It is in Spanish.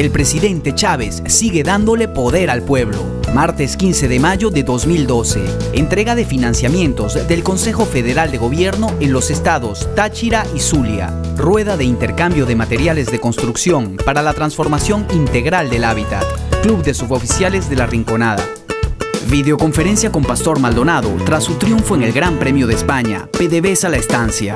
el presidente Chávez sigue dándole poder al pueblo. Martes 15 de mayo de 2012, entrega de financiamientos del Consejo Federal de Gobierno en los estados Táchira y Zulia. Rueda de intercambio de materiales de construcción para la transformación integral del hábitat. Club de suboficiales de la Rinconada. Videoconferencia con Pastor Maldonado tras su triunfo en el Gran Premio de España, PDVSA La Estancia.